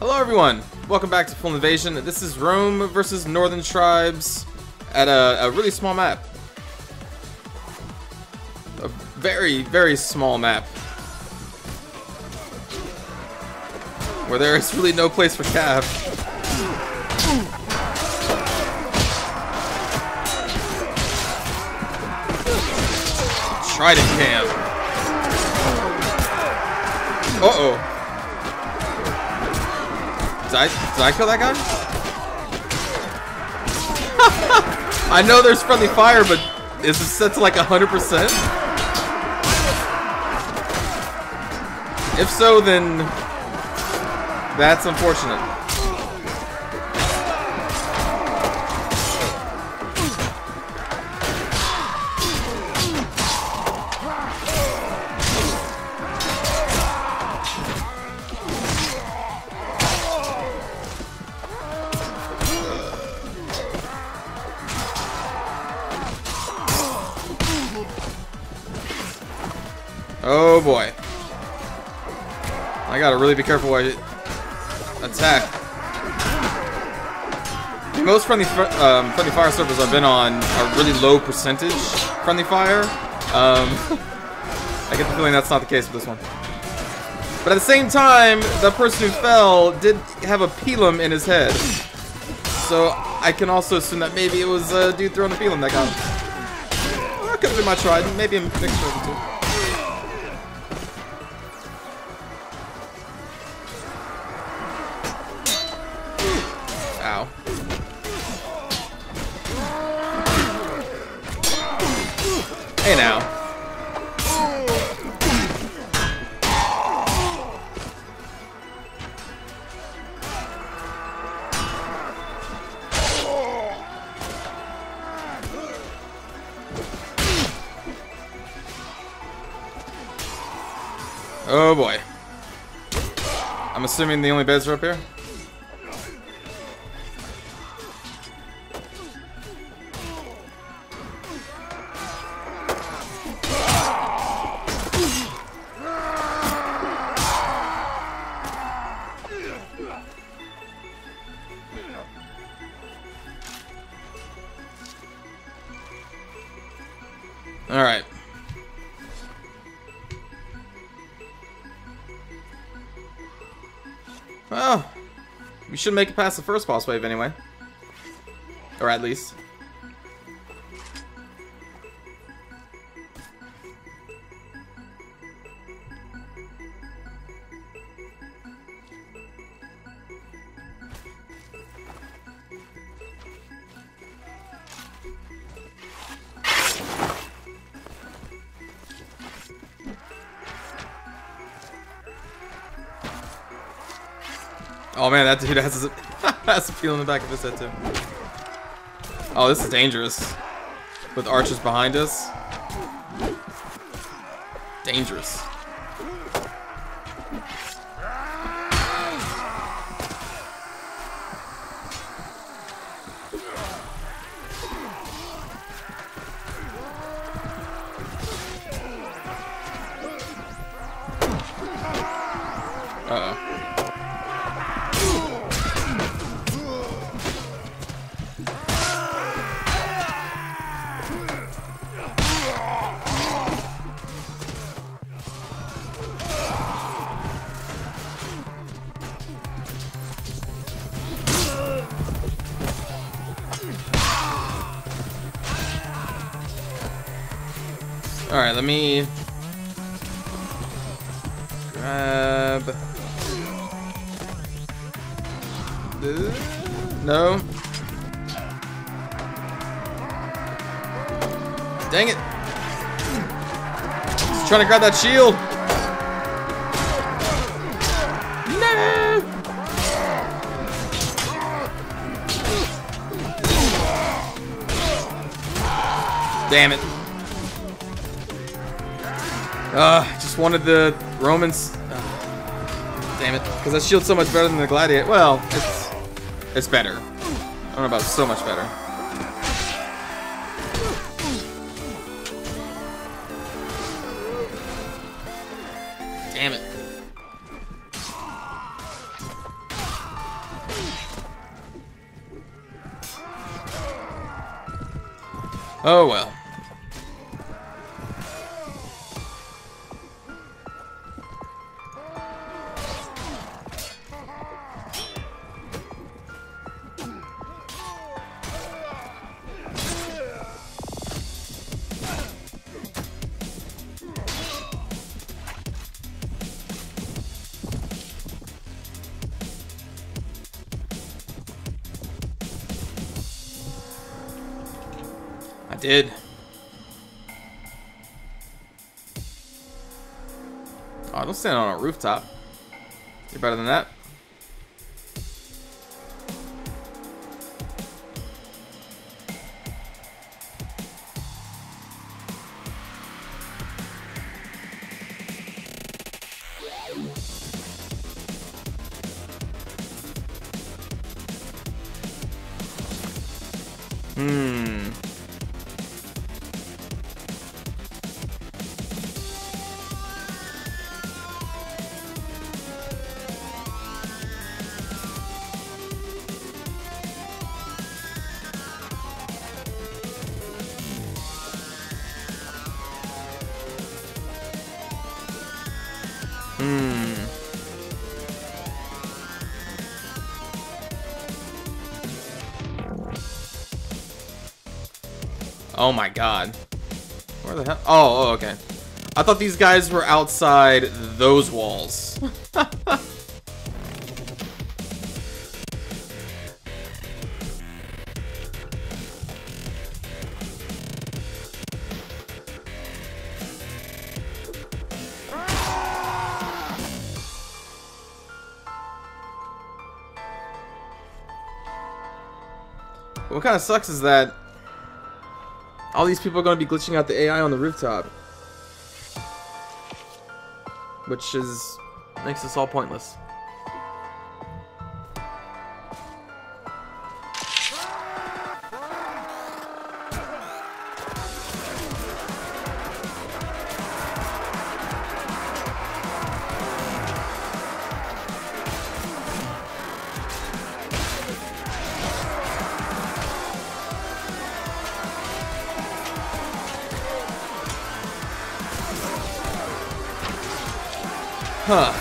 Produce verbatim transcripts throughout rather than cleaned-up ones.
Hello everyone, welcome back to Full Invasion. This is Rome versus Northern Tribes at a, a really small map. A very, very small map. Where there is really no place for Cav. Trident camp. Uh-oh. Did I, did I kill that guy? I know there's friendly fire, but is it set to like one hundred percent? If so, then that's unfortunate. Oh boy. I gotta really be careful where I attack. Most friendly, um, friendly fire servers I've been on are really low percentage friendly fire. Um, I get the feeling that's not the case with this one. But at the same time, the person who fell did have a pilum in his head. So I can also assume that maybe it was a dude throwing a pilum that got him. That could have been my trident, maybe a mixture of the two. Ow. Hey now. Oh boy. I'm assuming the only beds are up here? All right. Well, we should make it past the first boss wave anyway. Or at least. Oh man, that dude has a, has a feel in the back of his head too. Oh, this is dangerous. With archers behind us. Dangerous. Uh-oh. Alright, let me grab. No. Dang it. Just trying to grab that shield. No. Damn it. Uh, just wanted the Romans. Uh, damn it, because that shield's so much better than the gladiator. Well, it's it's better. I don't know about so much better. Damn it. Oh well. Did. Oh, don't stand on a rooftop. You're better than that. Oh my god. Where the hell? Oh, oh, okay. I thought these guys were outside those walls. What kind of sucks is that all these people are going to be glitching out the A I on the rooftop, which is makes this all pointless. Huh.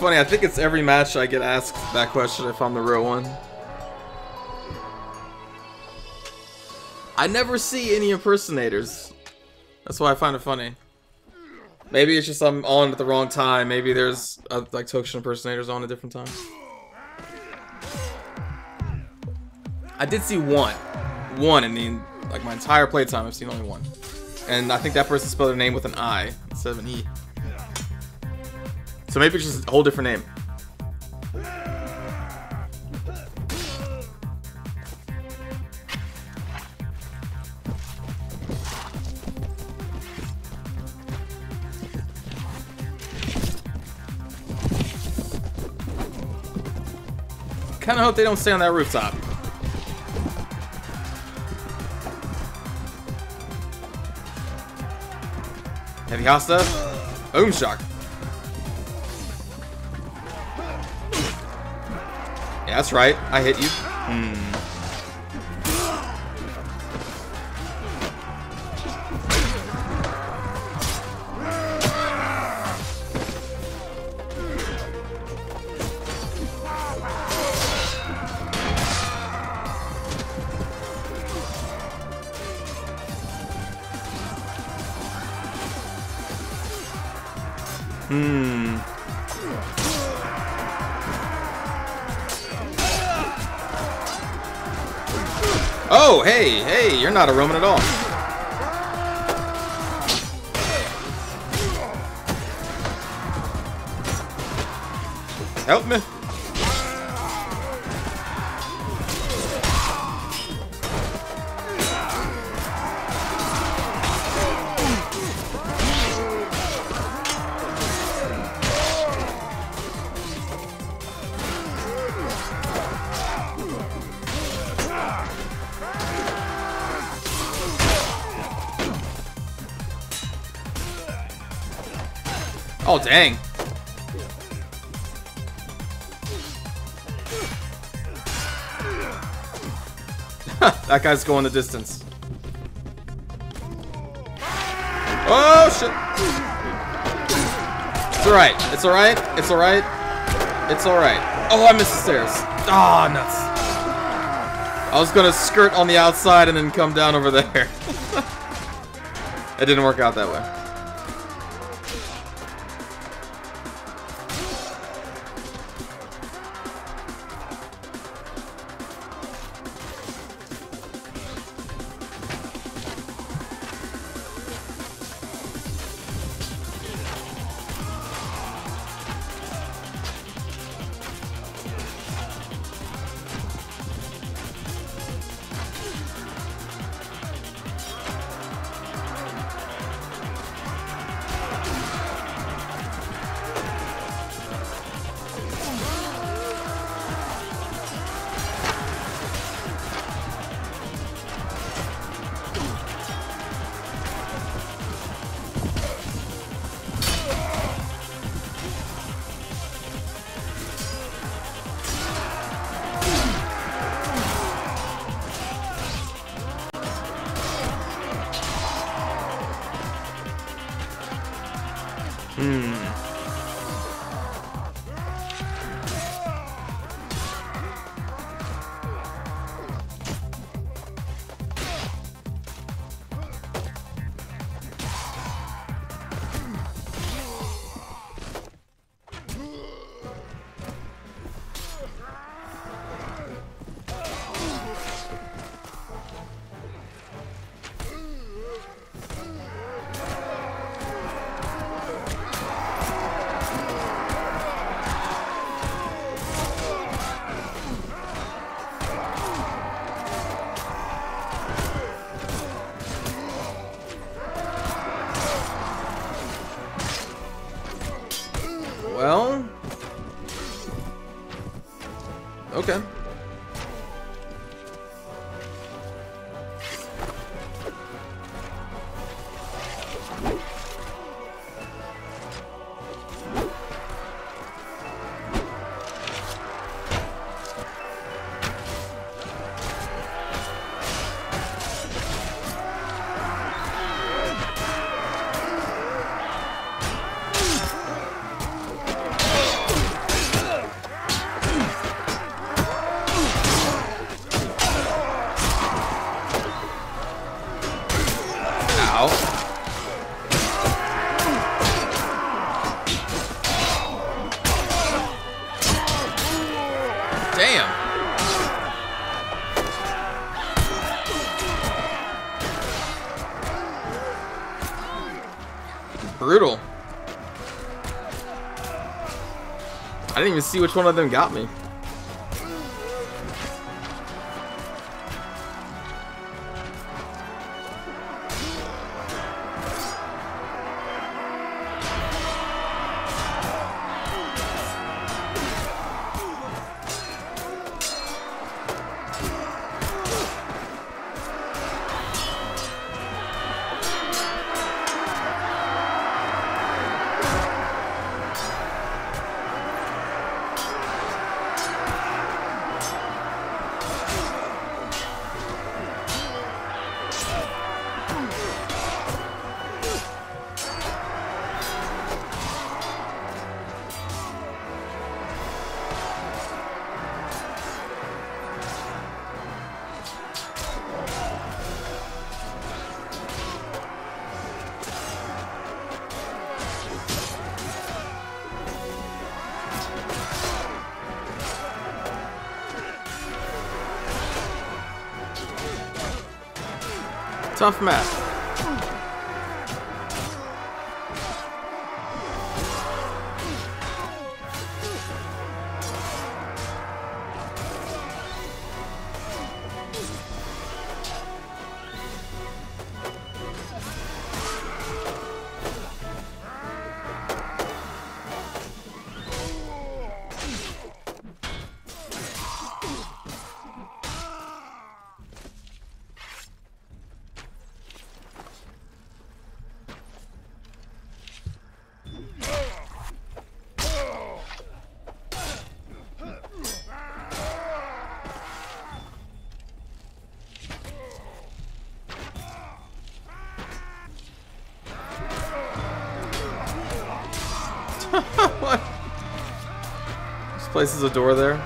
Funny, I think it's every match I get asked that question if I'm the real one. I never see any impersonators. That's why I find it funny. Maybe it's just I'm on at the wrong time. Maybe there's uh, like Tokshen impersonators on at different times. I did see one. One in the, like my entire playtime I've seen only one. And I think that person spelled their name with an I instead of an E. So maybe it's just a whole different name. Kinda hope they don't stay on that rooftop. Heavy Hasta. Oom Shock. That's right, I hit you. Hmm. Hmm. Oh, hey, hey, you're not a Roman at all. Help me. Oh, dang. That guy's going the distance. Oh, shit. It's alright. It's alright. It's alright. It's alright. Oh, I missed the stairs. Ah, oh, nuts. I was going to skirt on the outside and then come down over there. It didn't work out that way. Okay. Brutal. I didn't even see which one of them got me. Tough map. What? This place is a door there.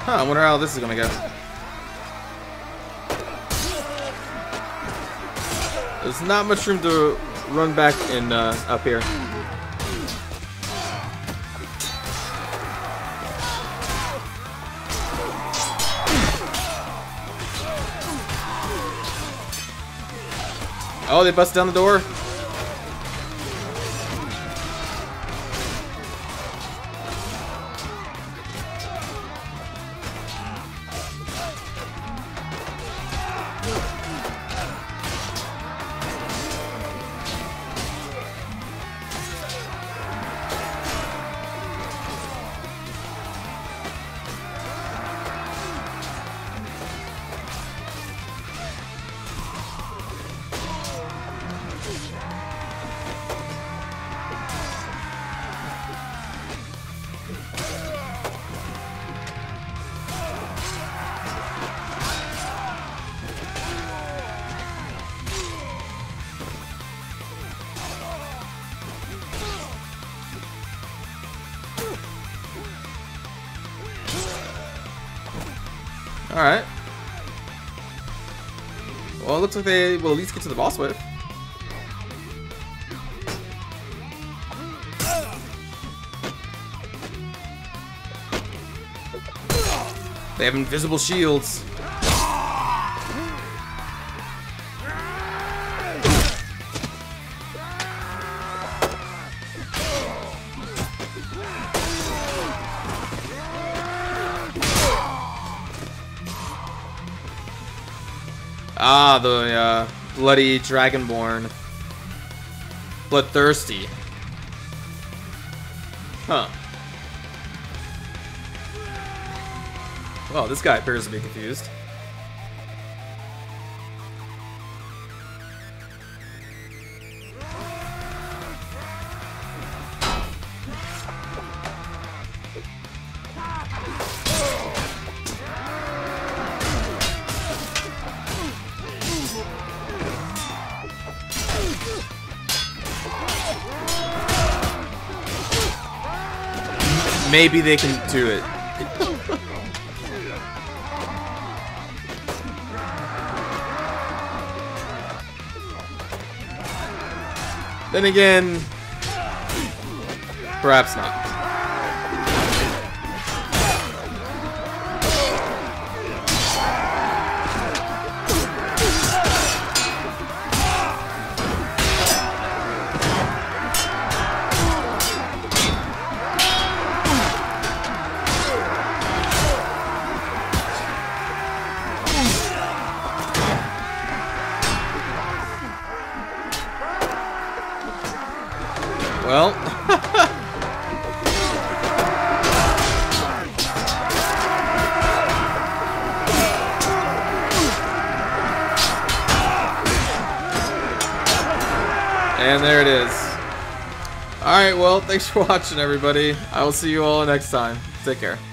Huh, I wonder how this is gonna go. There's not much room to run back in uh, up here. Oh, they busted down the door. Alright. Well, it looks like they will at least get to the boss wave. They have invisible shields. Ah, the uh, bloody Dragonborn. Bloodthirsty. Huh. Well, this guy appears to be confused. Maybe they can do it. Then again, perhaps not. Well, and there it is. All right, well, thanks for watching, everybody. I will see you all next time. Take care.